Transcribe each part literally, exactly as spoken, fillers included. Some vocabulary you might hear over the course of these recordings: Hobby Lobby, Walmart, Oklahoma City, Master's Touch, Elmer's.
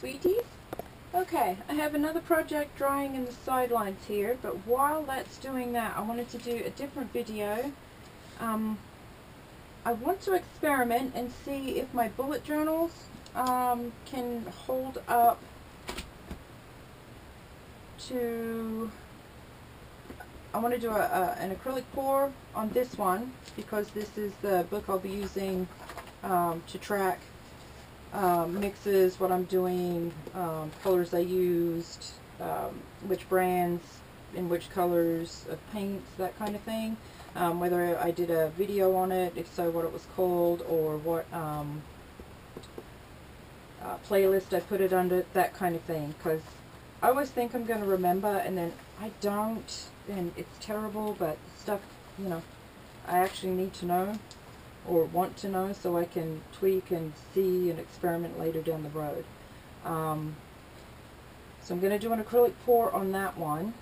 sweetie. Okay, I have another project drying in the sidelines here, but while that's doing that, I wanted to do a different video. Um, I want to experiment and see if my bullet journals um, can hold up to... I want to do a, a, an acrylic pour on this one because this is the book I'll be using um, to track um, mixes, what I'm doing, um, colors I used, um, which brands, in which colors of paints, that kind of thing. Um, whether I did a video on it, if so, what it was called, or what um, uh, playlist I put it under, that kind of thing. Because I always think I'm going to remember, and then I don't, and it's terrible, but stuff, you know, I actually need to know or want to know so I can tweak and see and experiment later down the road. Um, so I'm going to do an acrylic pour on that one,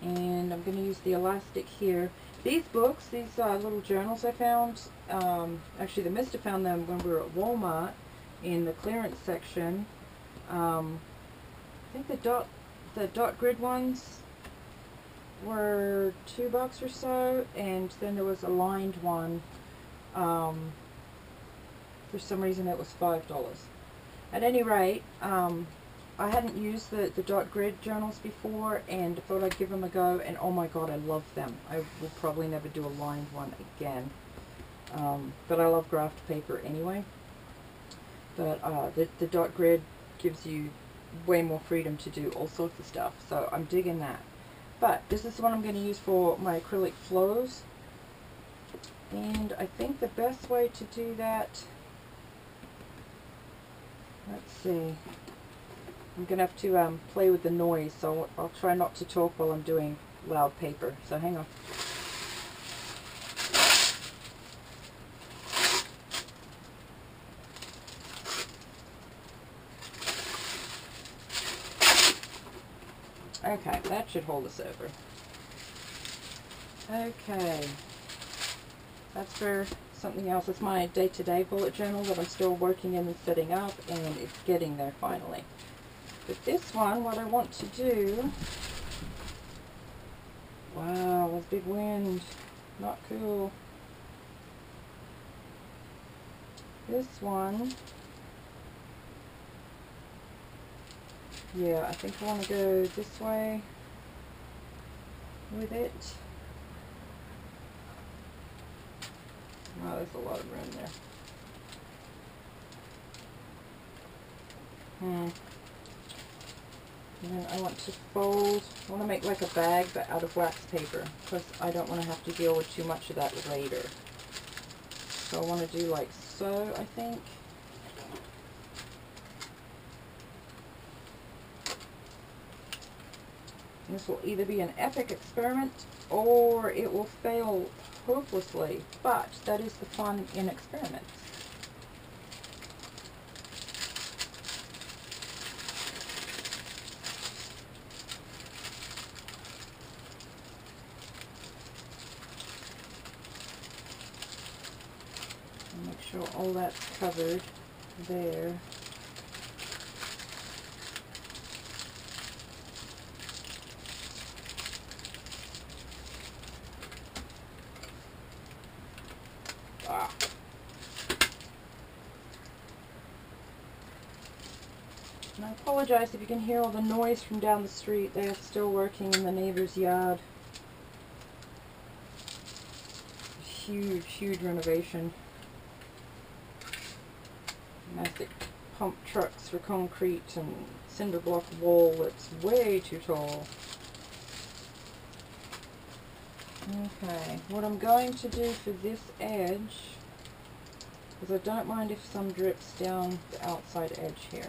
and I'm going to use the elastic here. These books, these uh, little journals I found, um, actually the mister found them when we were at Walmart in the clearance section. Um, I think the dot, the dot grid ones were two bucks or so, and then there was a lined one. Um, for some reason that was five dollars. At any rate, um, I hadn't used the, the dot grid journals before, and thought I'd give them a go, and oh my god, I love them. I will probably never do a lined one again. Um, but I love graph paper anyway. But uh, the, the dot grid gives you way more freedom to do all sorts of stuff, so I'm digging that. But this is the one I'm going to use for my acrylic flows. And I think the best way to do that, let's see, I'm going to have to um, play with the noise, so I'll try not to talk while I'm doing loud paper. So hang on. Okay, that should hold us over. Okay, that's for something else. It's my day-to-day bullet journal that I'm still working in and setting up, and it's getting there finally. But this one, what I want to do... Wow, that's big wind. Not cool. This one... Yeah, I think I want to go this way with it. Wow, there's a lot of room there. Hmm. And then I want to fold, I want to make like a bag but out of wax paper because I don't want to have to deal with too much of that later. So I want to do like so, I think. This will either be an epic experiment or it will fail hopelessly, but that is the fun in experiments. Make sure all that's covered there. I apologize if you can hear all the noise from down the street. They are still working in the neighbor's yard. Huge, huge renovation. Massive pump trucks for concrete and cinder block wall that's way too tall. Okay, what I'm going to do for this edge is I don't mind if some drips down the outside edge here.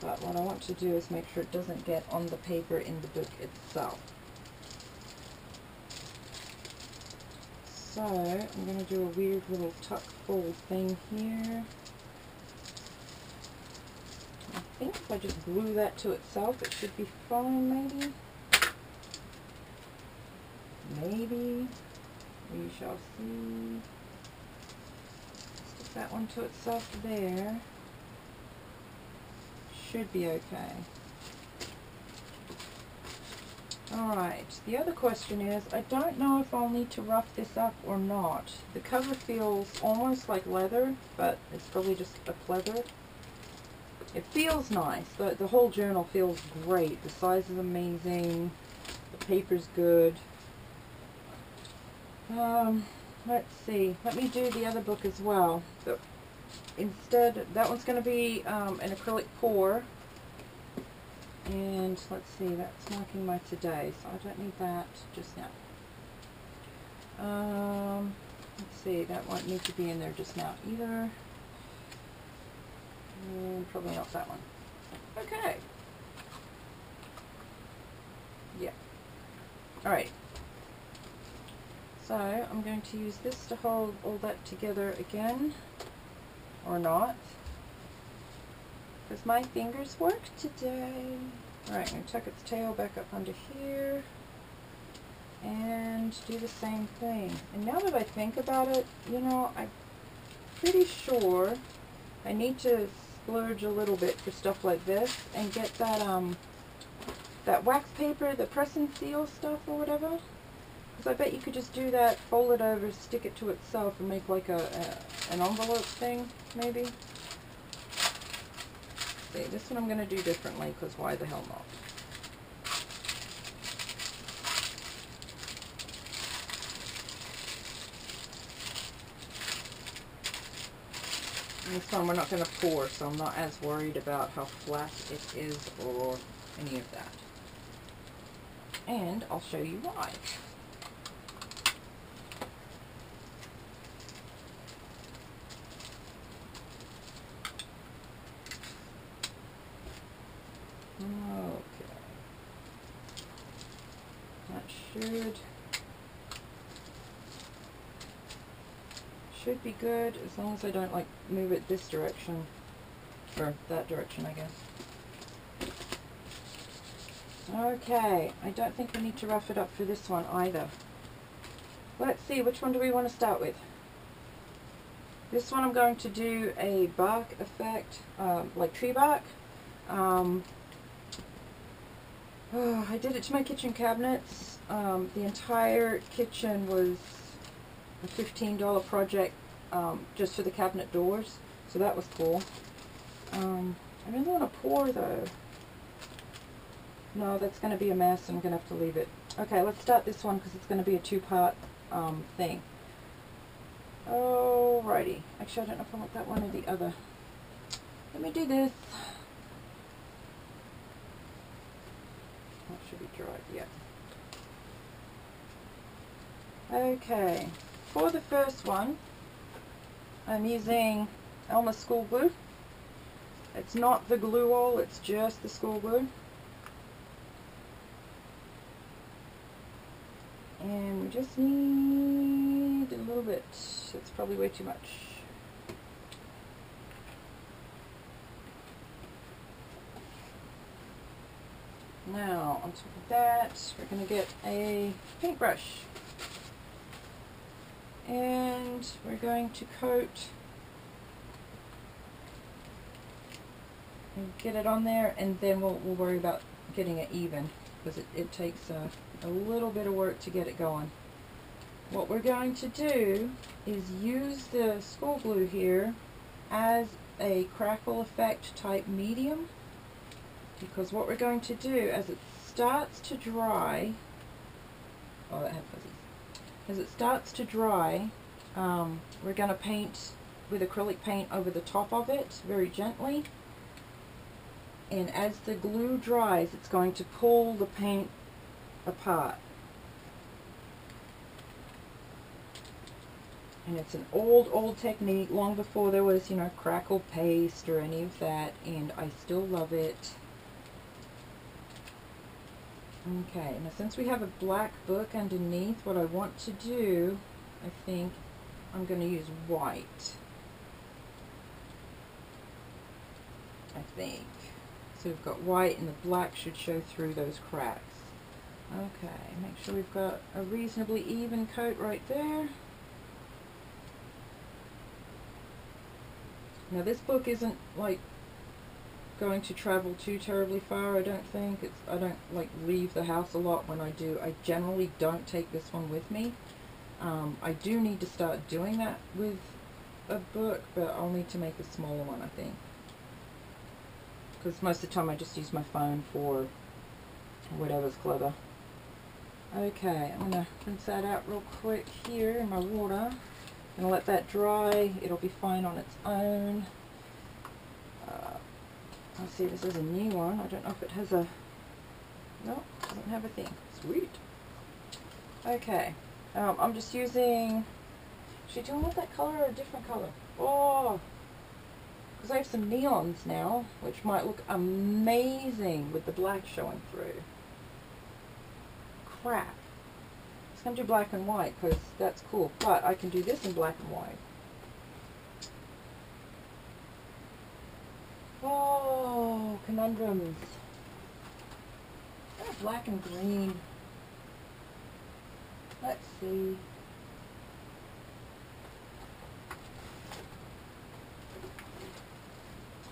But what I want to do is make sure it doesn't get on the paper in the book itself. So I'm going to do a weird little tuck fold thing here. I think if I just glue that to itself, it should be fine, maybe. Maybe. We shall see. Stick that one to itself there. should be okay. Alright, the other question is, I don't know if I'll need to rough this up or not. The cover feels almost like leather, but it's probably just a pleather. It feels nice. The, the whole journal feels great. The size is amazing. The paper's good. Um, let's see. Let me do the other book as well. But instead, that one's going to be um, an acrylic pour. And let's see, that's marking my today, so I don't need that just now. Um, let's see, that won't need to be in there just now either. Mm, probably not that one. Okay. Yeah. Alright. So, I'm going to use this to hold all that together again, or not. Because my fingers work today. Alright, I'm going to tuck its tail back up under here and do the same thing. And now that I think about it, you know, I'm pretty sure I need to splurge a little bit for stuff like this and get that um that wax paper, the press and seal stuff or whatever. Because I bet you could just do that, fold it over, stick it to itself and make like a, a an envelope thing, maybe. This one I'm going to do differently because why the hell not? And this one we're not going to pour, so I'm not as worried about how flat it is or any of that. And I'll show you why. Should be good as long as I don't like move it this direction or that direction, I guess. Okay, I don't think we need to rough it up for this one either. Let's see, which one do we want to start with? This one I'm going to do a bark effect, um, like tree bark. Um, oh, I did it to my kitchen cabinets. Um, the entire kitchen was a fifteen dollar project um, just for the cabinet doors, so that was cool. Um, I really want to pour though. No, that's going to be a mess. I'm going to have to leave it. Okay, let's start this one because it's going to be a two-part um, thing. Alrighty. Actually, I don't know if I want that one or the other. Let me do this. That should be dried, yeah. Okay, for the first one, I'm using Elmer's school glue. It's not the glue all, it's just the school glue. And we just need a little bit. It's probably way too much. Now, on top of that, we're going to get a paintbrush. And we're going to coat and get it on there, and then we'll, we'll worry about getting it even because it, it takes a, a little bit of work to get it going. What we're going to do is use the school glue here as a crackle effect type medium, because what we're going to do as it starts to dry, oh that had fuzzy. As it starts to dry, um, we're going to paint with acrylic paint over the top of it very gently. And as the glue dries, it's going to pull the paint apart. And it's an old, old technique, long before there was, you know, crackle paste or any of that, and I still love it. Okay, now since we have a black book underneath, what I want to do, I think I'm going to use white. I think. So we've got white and the black should show through those cracks. Okay, make sure we've got a reasonably even coat right there. Now this book isn't like going to travel too terribly far, I don't think. It's, I don't like leave the house a lot. When I do, I generally don't take this one with me. Um, I do need to start doing that with a book, but I'll need to make a smaller one, I think. Because most of the time I just use my phone for whatever's clever. Okay, I'm going to rinse that out real quick here in my water. I'm going to let that dry. It'll be fine on its own. Uh, I see this is a new one. I don't know if it has a... No, it doesn't have a thing. Sweet. Okay, um, I'm just using... Should I do one with that color or a different color? Oh! Because I have some neons now, which might look amazing with the black showing through. Crap. It's going to do black and white because that's cool, but I can do this in black and white. Oh, conundrums. Oh, black and green. Let's see.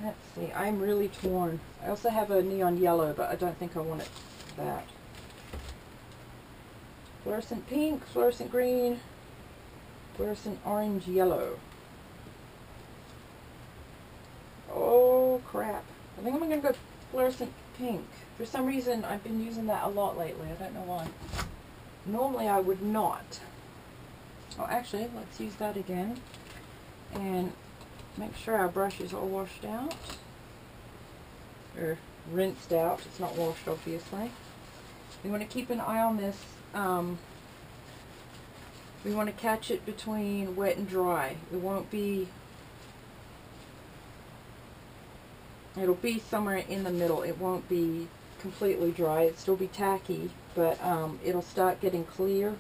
Let's see. I'm really torn. I also have a neon yellow, but I don't think I want it that. Fluorescent pink, fluorescent green, fluorescent orange, yellow. Oh crap. I think I'm going to go fluorescent pink. For some reason I've been using that a lot lately. I don't know why. Normally I would not. Oh actually, let's use that again. And make sure our brush is all washed out. Or rinsed out. It's not washed obviously. We want to keep an eye on this. Um, we want to catch it between wet and dry. It won't be, it'll be somewhere in the middle. It won't be completely dry. It'll still be tacky, but um, it'll start getting clear,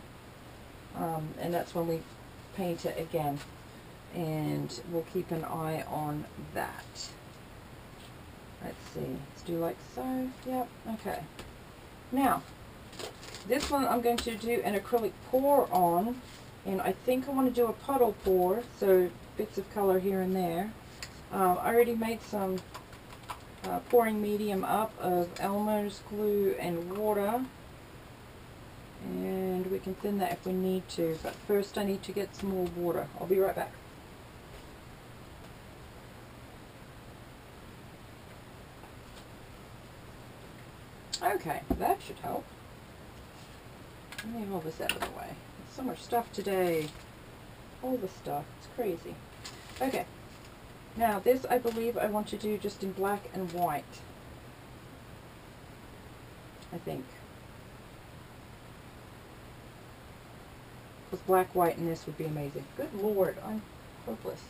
um, and that's when we paint it again, and we'll keep an eye on that. Let's see, let's do like so. Yep, okay. Now this one I'm going to do an acrylic pour on, and I think I want to do a puddle pour, so bits of color here and there. Um, I already made some uh, pouring medium up of Elmer's glue and water, and we can thin that if we need to, but first I need to get some more water. I'll be right back. Okay, that should help. Let me hold this out of the way. There's so much stuff today. All the stuff. It's crazy. Okay. Now this I believe I want to do just in black and white. I think. Because black, white, and this would be amazing. Good lord. I'm hopeless.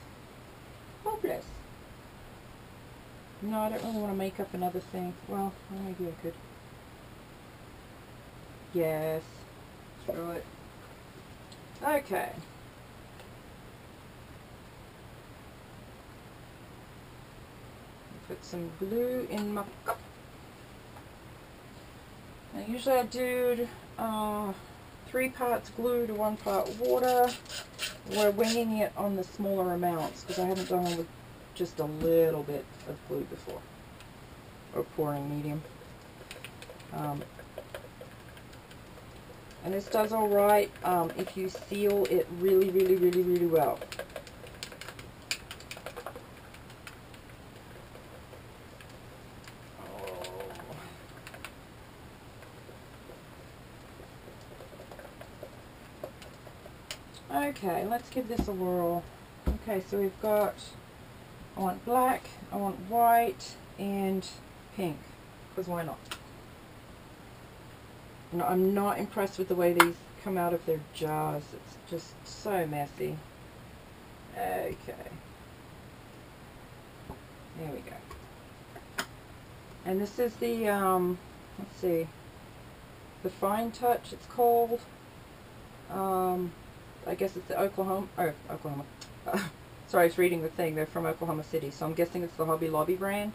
Hopeless. No, I don't really want to make up another thing. Well, maybe I could. Yes. Screw it. Okay. Put some glue in my cup. Now usually I do uh, three parts glue to one part water. We're winging it on the smaller amounts because I haven't done it with just a little bit of glue before, or pouring medium. Um, And this does all right um, if you seal it really, really, really, really well. Oh. Okay, let's give this a whirl. Okay, so we've got, I want black, I want white, and pink, because why not? No, I'm not impressed with the way these come out of their jars. It's just so messy. Okay. There we go. And this is the, um, let's see, the Fine Touch it's called. Um, I guess it's the Oklahoma, oh, Oklahoma. Uh, sorry, I was reading the thing. They're from Oklahoma City, so I'm guessing it's the Hobby Lobby brand.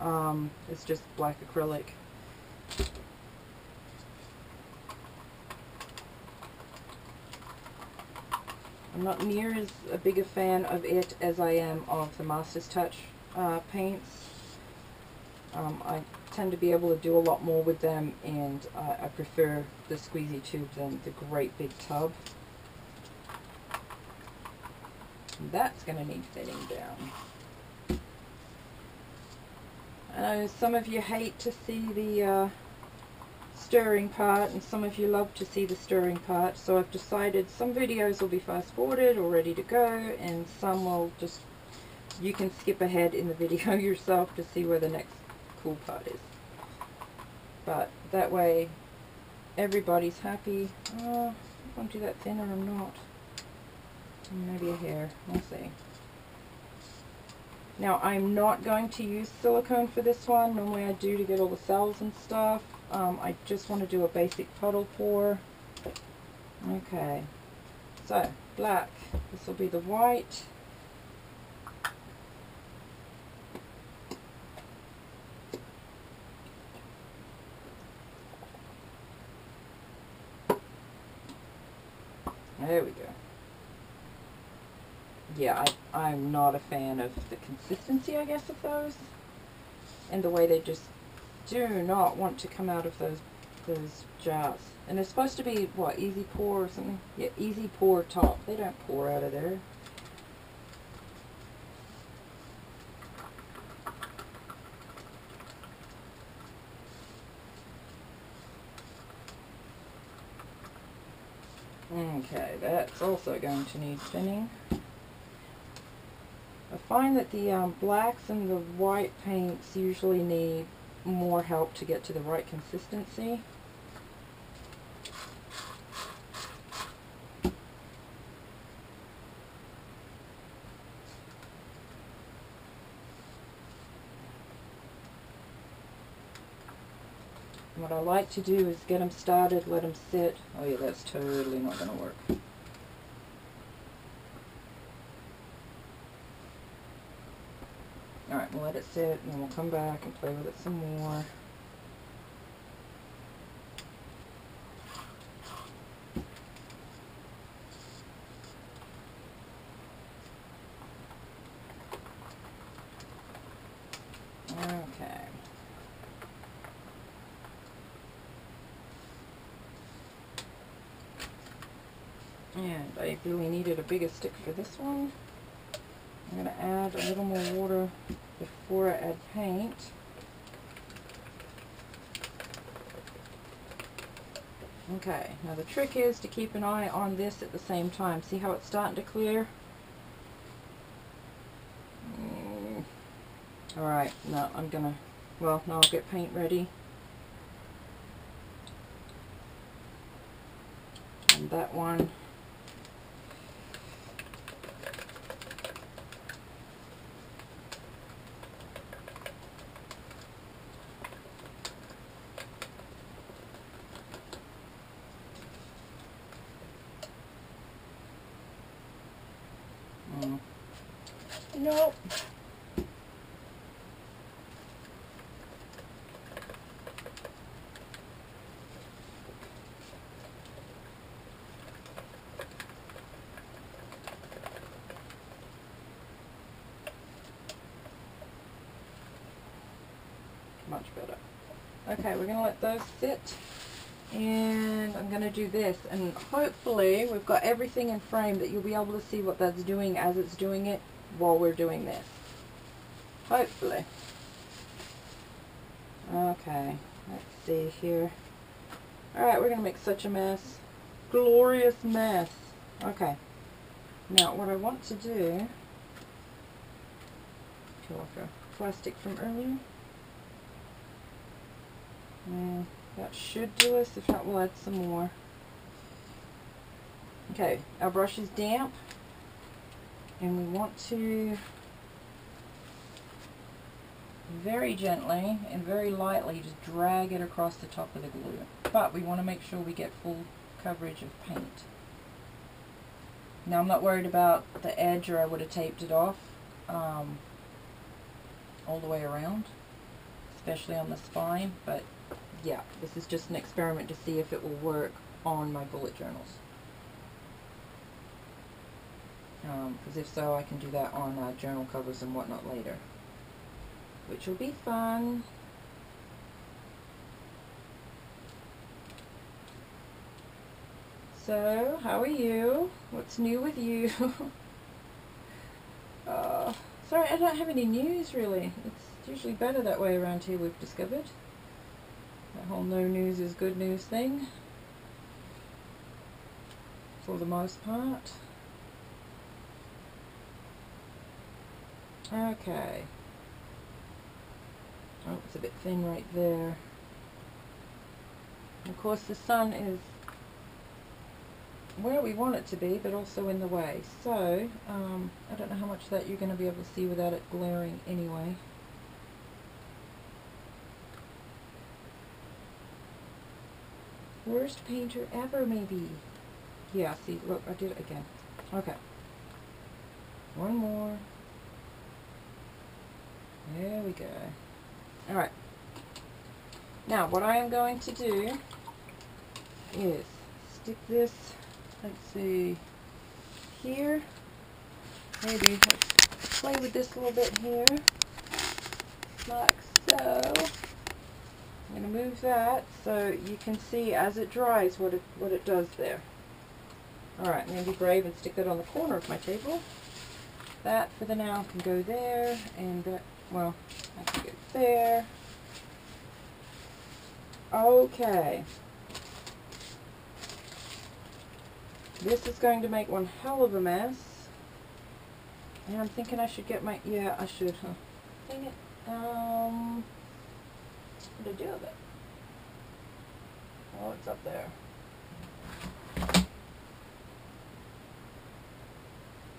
Um, it's just black acrylic. I'm not near as a big a fan of it as I am of the Master's Touch uh, paints. Um, I tend to be able to do a lot more with them, and uh, I prefer the squeezy tube than the great big tub. That's going to need fitting down. I know some of you hate to see the uh, stirring part, and some of you love to see the stirring part, so I've decided some videos will be fast forwarded or ready to go, and some will just, you can skip ahead in the video yourself to see where the next cool part is. But that way everybody's happy. Oh, I want to do that thinner or not. Maybe a hair, we'll see. Now, I'm not going to use silicone for this one. Normally I do to get all the cells and stuff. Um, I just want to do a basic puddle pour. Okay, so black. This will be the white. There we go. Yeah, I, I'm not a fan of the consistency, I guess, of those, and the way they just do not want to come out of those those jars. And they're supposed to be, what, easy pour or something? Yeah, easy pour top. They don't pour out of there. Okay, that's also going to need thinning. I find that the um, blacks and the white paints usually need more help to get to the right consistency. And what I like to do is get them started, let them sit. Oh yeah, that's totally not going to work. Alright, we'll let it sit, and then we'll come back and play with it some more. Okay. And I really needed a bigger stick for this one. I'm going to add a little more water before I add paint. Okay, now the trick is to keep an eye on this at the same time. See how it's starting to clear? Mm. Alright, no, I'm going to, well, now I'll get paint ready. And that one. Nope. Much better. Okay, we're going to let those sit, and I'm going to do this, and hopefully we've got everything in frame that you'll be able to see what that's doing as it's doing it while we're doing this, hopefully. Okay, let's see here. Alright, we're going to make such a mess. Glorious mess. Okay, now what I want to do, peel off a plastic from earlier. Mm, that should do us. If not, we'll add some more. Okay, our brush is damp. And we want to very gently and very lightly just drag it across the top of the glue. But we want to make sure we get full coverage of paint. Now I'm not worried about the edge, or I would have taped it off um, all the way around, especially on the spine. But yeah, this is just an experiment to see if it will work on my bullet journals. Because um, if so, I can do that on uh, journal covers and whatnot later, which will be fun. So, how are you? What's new with you? uh, sorry, I don't have any news really. It's usually better that way around here, we've discovered. That whole no news is good news thing. For the most part. Okay. Oh, it's a bit thin right there. Of course the sun is where we want it to be, but also in the way. So, um, I don't know how much of that you're going to be able to see without it glaring anyway. Worst painter ever, maybe. Yeah, see, look, I did it again. Okay. One more. There we go. Alright. Now, what I am going to do is stick this, let's see, here. Maybe let's play with this a little bit here. Like so. I'm going to move that so you can see as it dries what it, what it does there. Alright, I'm going to be brave and stick that on the corner of my table. That for the now can go there, and that, well, I can go there. Okay. This is going to make one hell of a mess. And I'm thinking I should get my, yeah, I should, huh? Dang it. Um, what do I do with it? Oh, it's up there.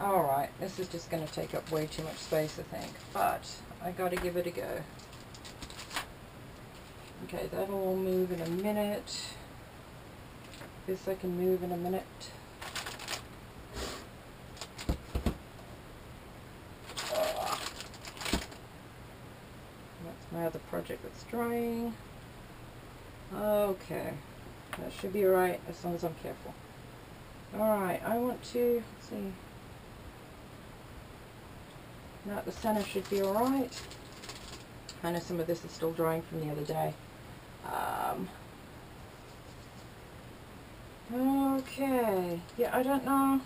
Alright, this is just going to take up way too much space, I think, but I got to give it a go. Okay, that'll all move in a minute. This I can move in a minute. Oh. That's my other project that's drying. Okay, that should be alright as long as I'm careful. Alright, I want to, let's see. Now at the center should be alright. I know some of this is still drying from the other day. Um, okay. Yeah, I don't know.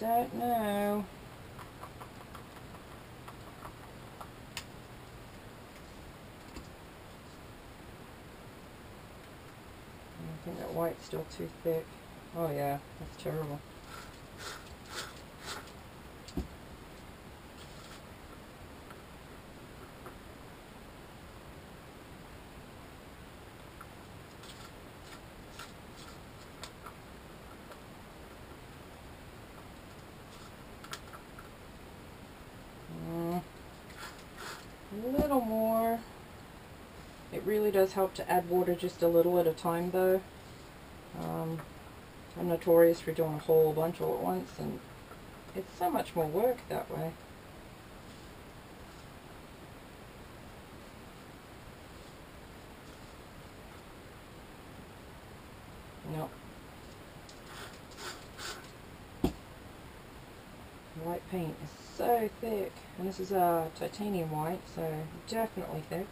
Don't know. I think that white's still too thick. Oh yeah, that's terrible. Does help to add water just a little at a time though. Um, I'm notorious for doing a whole bunch all at once, and it's so much more work that way. Nope. White paint is so thick, and this is a uh, titanium white, so definitely thick.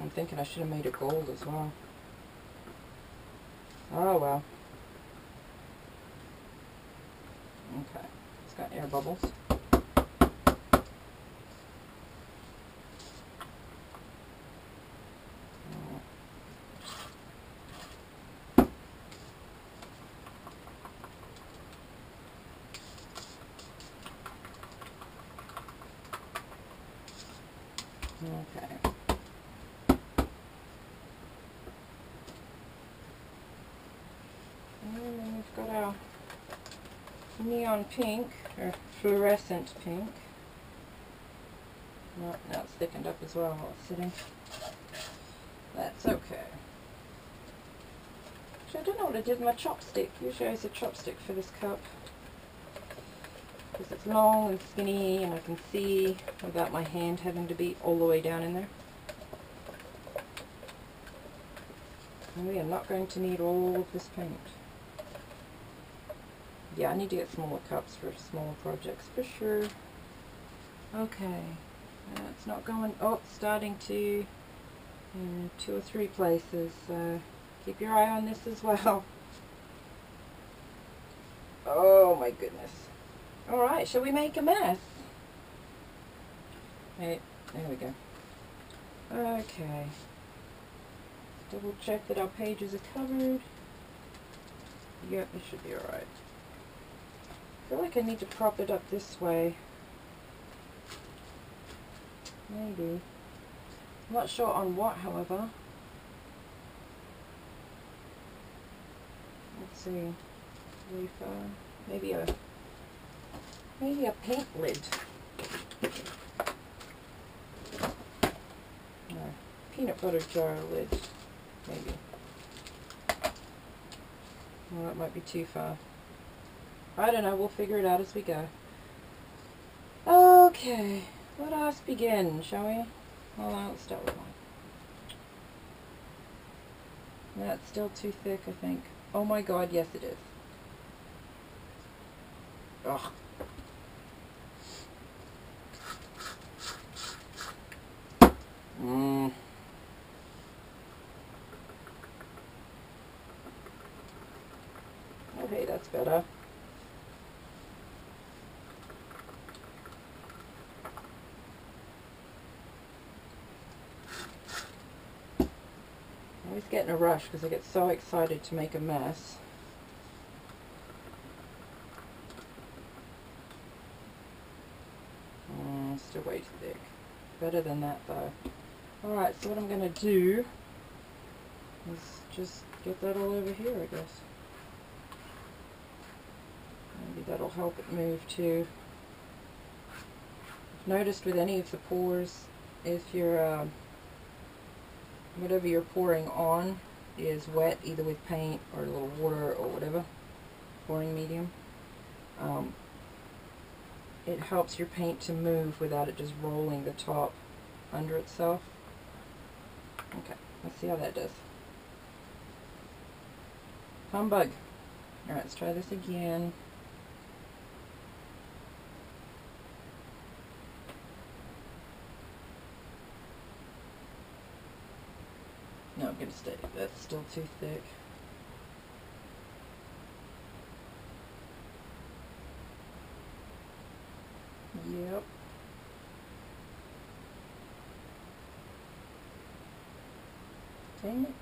I'm thinking I should have made it gold as well. Oh well. Okay, it's got air bubbles. Neon pink, or fluorescent pink. Well, now it's thickened up as well while it's sitting. That's okay. So I don't know what I did with my chopstick. Usually I use a chopstick for this cup. Because it's long and skinny and I can see without my hand having to be all the way down in there. And we are not going to need all of this paint. Yeah, I need to get smaller cups for smaller projects for sure. Okay, Uh, it's not going, oh, it's starting to in two or three places, so keep your eye on this as well. Oh my goodness. Alright, shall we make a mess? Hey, there we go. Okay. Double check that our pages are covered. Yep, it should be alright. I feel like I need to prop it up this way. Maybe. I'm not sure on what, however. Let's see. Wafer. Maybe a maybe a paint lid. No. Peanut butter jar lid. Maybe. Well, that might be too far. I don't know, we'll figure it out as we go. Okay. Let us begin, shall we? Hold on, let's start with one. That's still too thick, I think. Oh my god, yes it is. Ugh. Mmm. Okay, that's better. Get in a rush because I get so excited to make a mess. Mm, still way too thick. Better than that though. Alright, so what I'm going to do is just get that all over here, I guess. Maybe that'll help it move too. I've noticed with any of the pores, if you're uh, whatever you're pouring on is wet, either with paint or a little water or whatever pouring medium, um, it helps your paint to move without it just rolling the top under itself. Okay, let's see how that does. Humbug. Alright, let's try this again. No, I'm going to stay. That's still too thick. Yep. Dang it.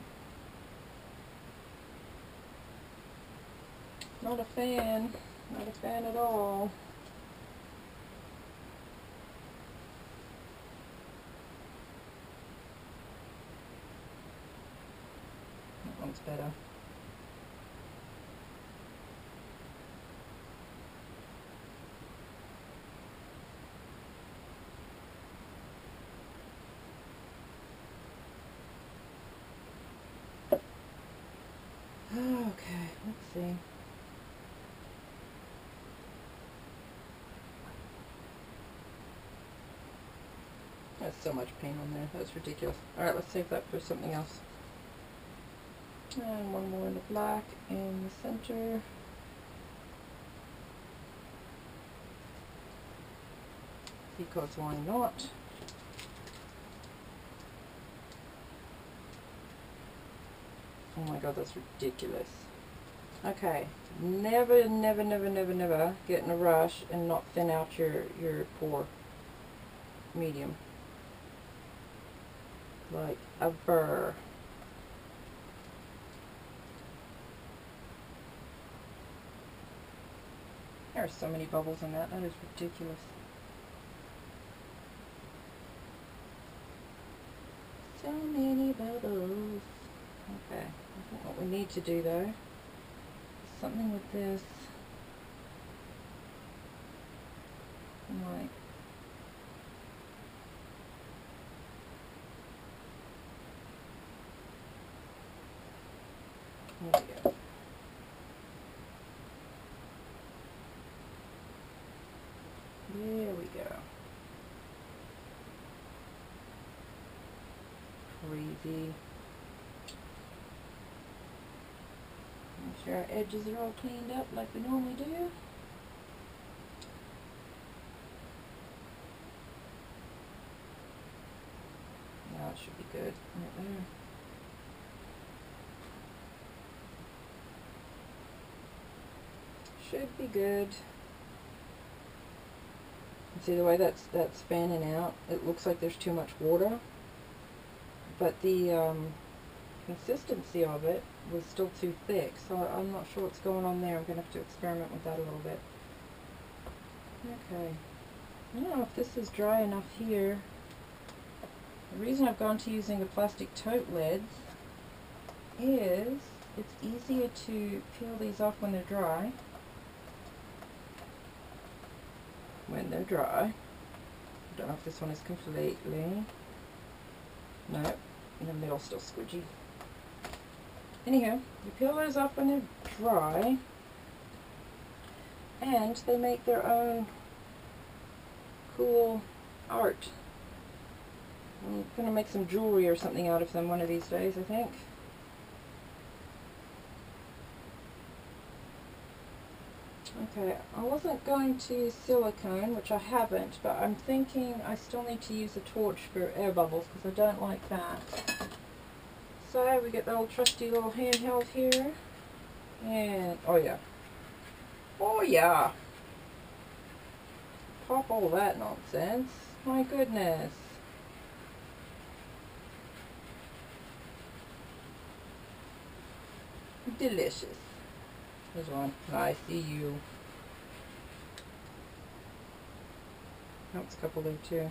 Not a fan. Not a fan at all. Better. Okay, let's see. That's so much paint on there. That's ridiculous. Alright, let's save that for something else. And one more in the black in the center. Because why not? Oh my god, that's ridiculous. Okay, never, never, never, never, never get in a rush and not thin out your, your pour medium. Like a burr. There are so many bubbles in that. That is ridiculous. So many bubbles. Okay. I think what we need to do though is something with this. Like there we go. There we go. Crazy. Make sure our edges are all cleaned up like we normally do. good right there. Should be good. See the way that's that's fanning out? It looks like there's too much water, but the um, consistency of it was still too thick, so I'm not sure what's going on there. I'm going to have to experiment with that a little bit. Okay, I don't know if this is dry enough here. The reason I've gone to using the plastic tote lids is it's easier to peel these off when they're dry. When they're dry. I don't know if this one is completely... no, the middle's still squidgy. Anyhow, you peel those off when they're dry, and they make their own cool art. I'm going to make some jewelry or something out of them one of these days, I think. Okay, I wasn't going to use silicone, which I haven't, but I'm thinking I still need to use a torch for air bubbles because I don't like that. So we get the old trusty little handheld here, and oh yeah, oh yeah, pop all that nonsense, my goodness. Delicious. There's one. I see you. That's a couple there too.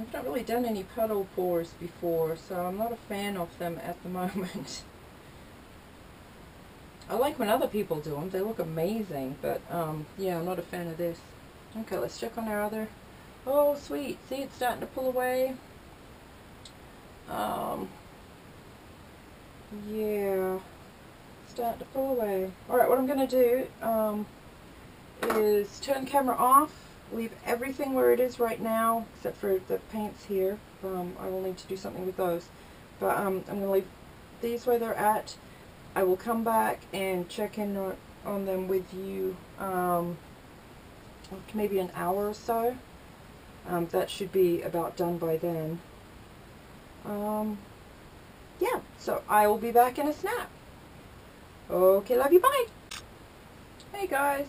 I've not really done any puddle pours before, so I'm not a fan of them at the moment. I like when other people do them, they look amazing, but um, yeah, I'm not a fan of this. Okay, let's check on our other, oh sweet, see it's starting to pull away. Um, yeah, it's starting to pull away. Alright, what I'm going to do um, is turn camera off, leave everything where it is right now, except for the paints here. Um, I will need to do something with those, but um, I'm going to leave these where they're at. I will come back and check in on, on them with you um, maybe an hour or so. Um, that should be about done by then. Um, yeah, so I will be back in a snap. Okay, love you, bye! Hey guys,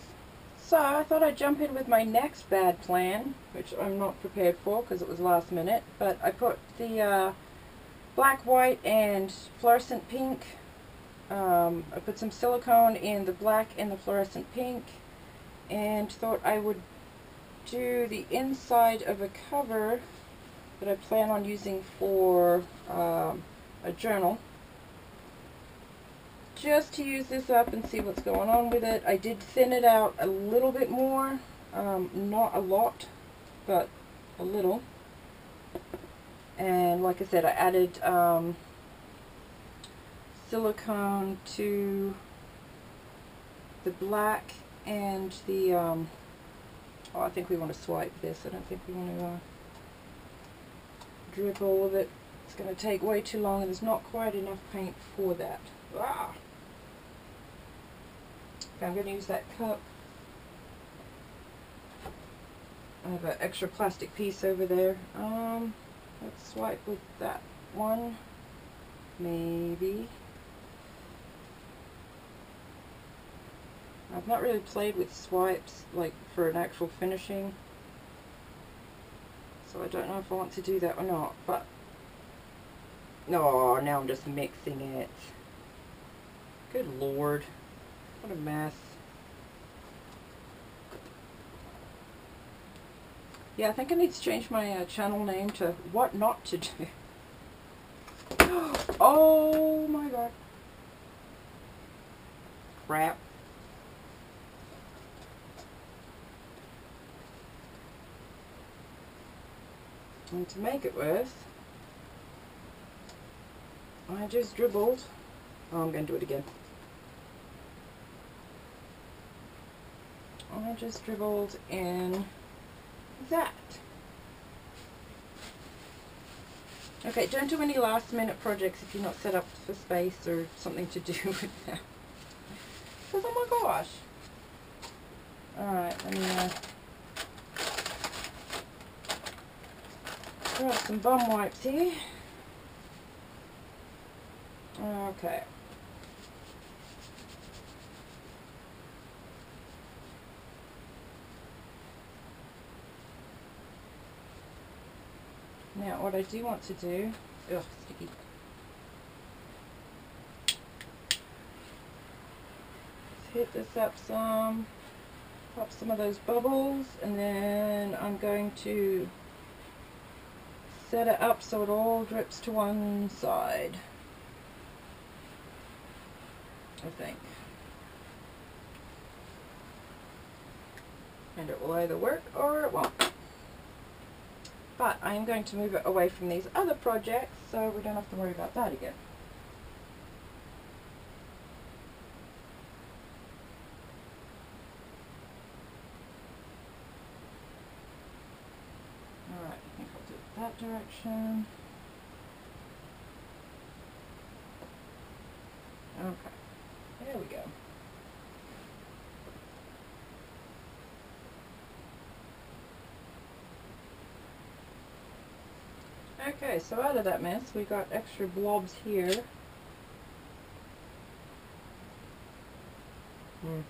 so I thought I'd jump in with my next bad plan, which I'm not prepared for because it was last minute, but I put the uh, black, white, and fluorescent pink. Um, I put some silicone in the black and the fluorescent pink, and thought I would do the inside of a cover that I plan on using for um, a journal, just to use this up and see what's going on with it. I did thin it out a little bit more, um, not a lot, but a little. And like I said, I added um, silicone to the black and the um, oh, I think we want to swipe this. I don't think we want to uh, drip all of it. It's going to take way too long, and there's not quite enough paint for that. Ah. Okay, I'm going to use that cup. I have an extra plastic piece over there. Um, let's swipe with that one, maybe. I've not really played with swipes, like, for an actual finishing, so I don't know if I want to do that or not, but... no, now I'm just mixing it. Good lord. What a mess. Yeah, I think I need to change my uh, channel name to What Not To Do. Oh my god. Crap. And to make it worse, I just dribbled. Oh, I'm going to do it again. I just dribbled in that. Okay, don't do any last minute projects if you're not set up for space or something to do with that. Because, oh my gosh. Alright, let me uh, grab some bum wipes here. Okay. Now what I do want to do, ugh, sticky. Let's hit this up some, pop some of those bubbles, and then I'm going to set it up so it all drips to one side, I think. And it will either work or it won't. But I am going to move it away from these other projects so we don't have to worry about that again. Alright, I think I'll do it that direction. Okay, there we go. Okay, so out of that mess, we got extra blobs here. Hmm.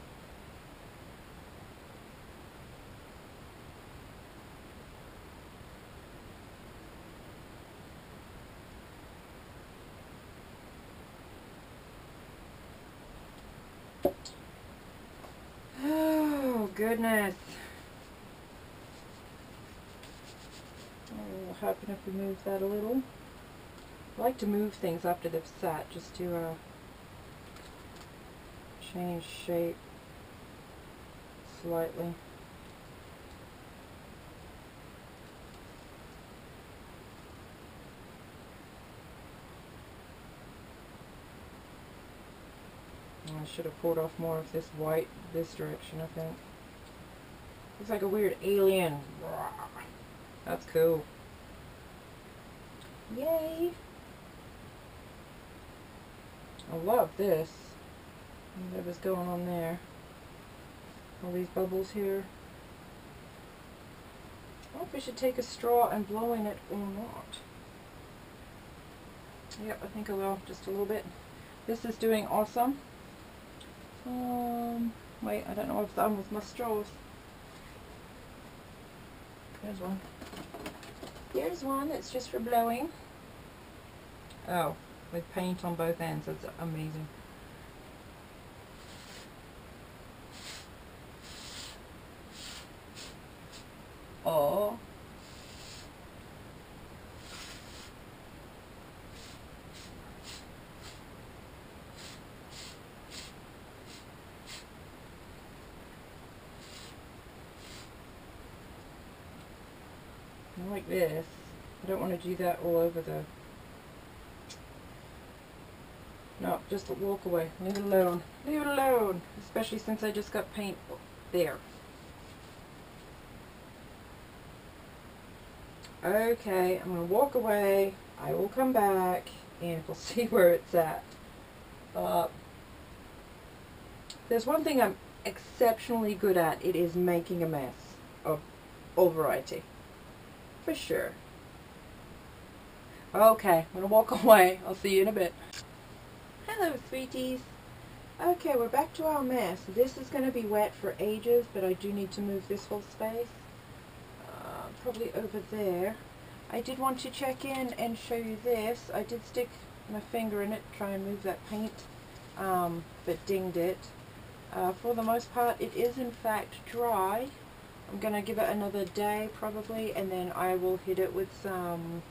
Oh, goodness. Happen if we move that a little. I like to move things after they've sat just to uh, change shape slightly. I should have pulled off more of this white this direction, I think. Looks like a weird alien. That's cool. Yay! I love this. Whatever's going on there. All these bubbles here. I hope we should take a straw and blow in it or not. Yep, I think I will. Just a little bit. This is doing awesome. Um, wait, I don't know what I've done with my straws. There's one. Here's one that's just for blowing. Oh, with paint on both ends, that's amazing. Oh. Like this. I don't want to do that all over the... No, just walk away. Leave it alone. Leave it alone. Especially since I just got paint there. Okay, I'm going to walk away. I will come back and we'll see where it's at. Uh, there's one thing I'm exceptionally good at. It is making a mess of all variety. For sure. Okay, I'm going to walk away. I'll see you in a bit. Hello, sweeties. Okay, we're back to our mess. This is going to be wet for ages, but I do need to move this whole space. Uh, probably over there. I did want to check in and show you this. I did stick my finger in it, try and move that paint, um, but dinged it. Uh, for the most part, it is in fact dry. I'm going to give it another day probably, and then I will hit it with some,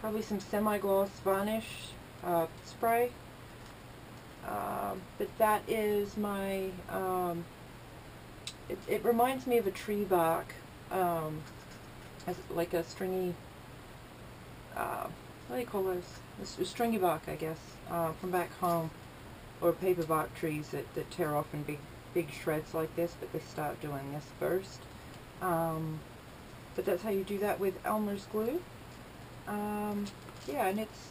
probably some semi-gloss varnish uh, spray. Uh, but that is my, um, it, it reminds me of a tree bark, um, as like a stringy, uh, what do you call those? It's a stringy bark, I guess, uh, from back home, or paper bark trees that, that tear off in big big shreds like this, but they start doing this first. Um, but that's how you do that with Elmer's glue. um, yeah, and it's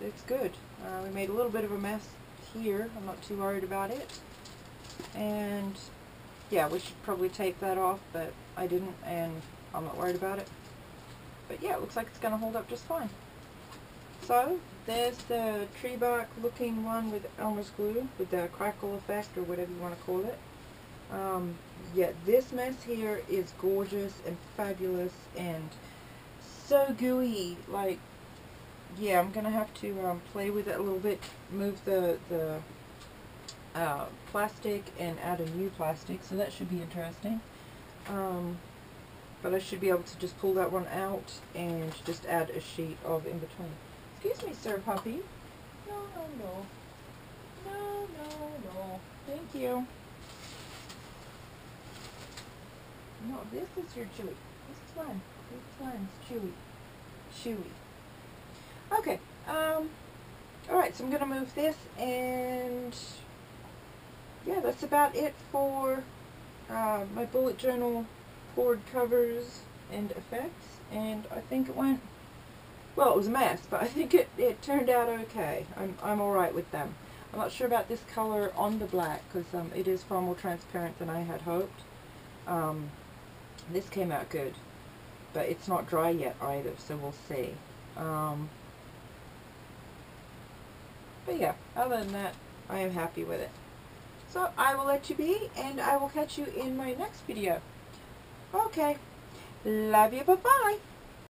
it's good. Uh, we made a little bit of a mess here. I'm not too worried about it. And yeah, we should probably tape that off, but I didn't, and I'm not worried about it. But yeah, it looks like it's going to hold up just fine. So there's the tree bark looking one with Elmer's glue, with the crackle effect or whatever you want to call it. Um, yeah, this mess here is gorgeous and fabulous and so gooey. Like, yeah, I'm going to have to um, play with it a little bit, move the, the uh, plastic and add a new plastic, so that should be interesting. Um, but I should be able to just pull that one out and just add a sheet of in between. Excuse me, sir, puppy. No, no, no. No, no, no. Thank you. No, this is your Chewy. This is mine. This one's Chewy. Chewy. Okay. Um, Alright, so I'm going to move this, and yeah, that's about it for uh, my bullet journal poured covers and effects, and I think it went... Well, it was a mess, but I think it, it turned out okay. I'm, I'm alright with them. I'm not sure about this color on the black, because um, it is far more transparent than I had hoped. Um, this came out good, but it's not dry yet either, so we'll see. Um, but yeah, other than that, I am happy with it. So I will let you be, and I will catch you in my next video. Okay, love you, bye-bye.